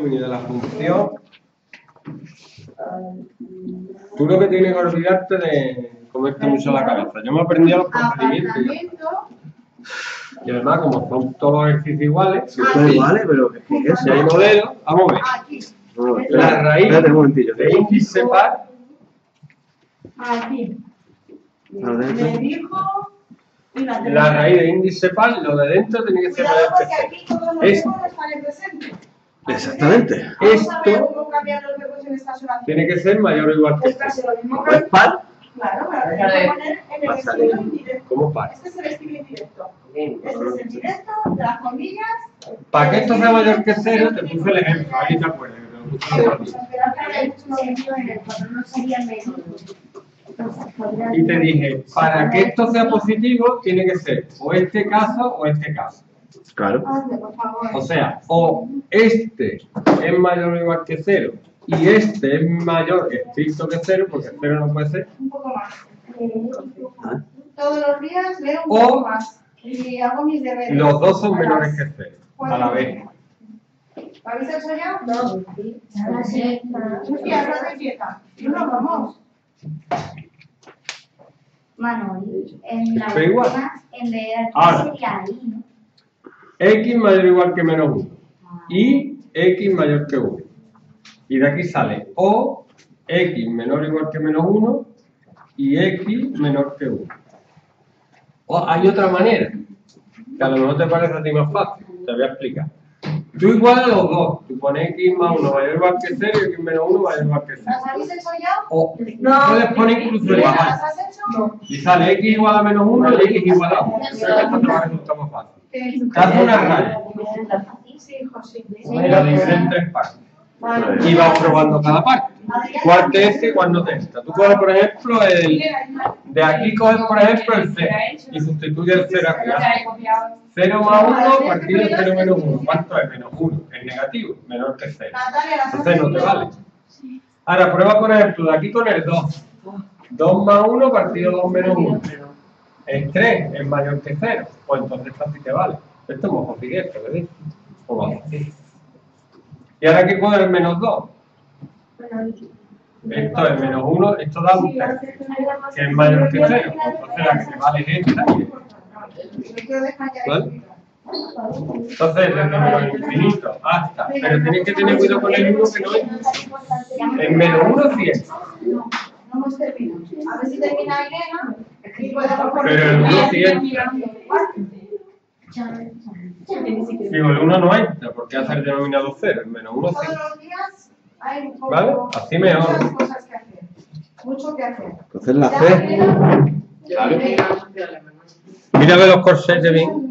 dominio de la función, tú lo que tienes que olvidarte de comerte mucho la cabeza. Yo me aprendí a los procedimientos. Y además, como son todos ejercicios iguales, si son iguales, pero si hay modelos, vamos a ver. La raíz de x se par. Aquí. Me dijo. La raíz de índice par, lo de dentro tiene que ser lo de este. Exactamente. Esto tiene que ser mayor o igual que este. ¿Cómo es par? Claro, para poner en el estilo indirecto. ¿Cómo par? Este es el estilo indirecto. Este es el directo, las comillas. Para que esto sea mayor que cero, te puse el ejemplo. Ahí te acuerdas. Y te dije, para que esto sea positivo, tiene que ser o este caso o este caso. Claro. O sea, o este es mayor o igual que cero y este es mayor estricto que cero, porque cero no puede ser. Un poco más. Todos los días leo un poco más y hago mis deberes. Los dos son menores que cero a la vez. ¿Habéis hecho ya? No. Sí. Sofía, no te quieta. No nos vamos. Manuel, en la última, en vez de aquí sería I, ¿no? X mayor o igual que menos 1. Y X mayor que 1. Y de aquí sale O, X menor o igual que menos 1 y X menor que 1. O hay otra manera, que a lo mejor te parece a ti más fácil, te voy a explicar. Tú igualas los dos. Tú pones x más 1 mayor o igual que 0 y x menos 1 mayor o igual que 0. ¿Las habéis hecho ya? O no. Puedes poner incluso igual. ¿Las has hecho? No. Y sale x igual a menos 1 y x igual a 1. Eso es que te va a resultar más fácil. Te hace una raya. Sí, José. La divides en tres partes. Y vas probando cada parte. ¿Cuál te es y cuál no te es? Tú coges, por ejemplo, el. De aquí coges, por ejemplo, el 0. Y sustituyes el 0 aquí. 0 más 1 partido de 0 menos 1. ¿Cuánto es? Menos 1. Es negativo, menor que 0. Entonces no te vale. Ahora prueba, por ejemplo, de aquí con el 2. 2 más 1 partido de 2 menos 1. El 3 es mayor que 0. Pues entonces así te vale. Esto es mojo directo, ¿verdad? O vamos. ¿Y ahora qué cuadro es menos 2? Esto es menos 1, esto da un 3, que es mayor que 0. Entonces la que te vale es esta. ¿Vale? Entonces desde menos infinito hasta, pero tenéis que tener cuidado con el 1 que no es. En menos 1 sí es. No, no hemos terminado. A ver si termina Irena. Pero el 1 sí es. Digo, el 1 no entra porque hace el denominador 0, el menos 1 sí. Todos los días hay un poco, ¿vale? Así mejor. Muchas cosas que hacer. Mucho que hacer. Entonces la C. Mira, ve los corsets de bien.